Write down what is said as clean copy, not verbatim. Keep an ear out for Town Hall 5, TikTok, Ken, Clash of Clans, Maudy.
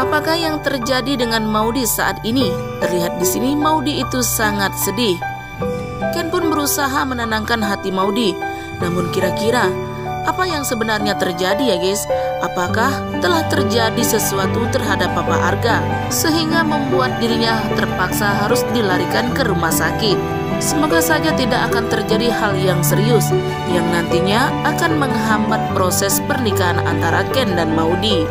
Apakah yang terjadi dengan Maudy saat ini? Terlihat di sini Maudy itu sangat sedih. Ken pun berusaha menenangkan hati Maudy. Namun kira-kira apa yang sebenarnya terjadi ya guys? Apakah telah terjadi sesuatu terhadap Papa Arga sehingga membuat dirinya terpaksa harus dilarikan ke rumah sakit? Semoga saja tidak akan terjadi hal yang serius yang nantinya akan menghambat proses pernikahan antara Ken dan Maudy.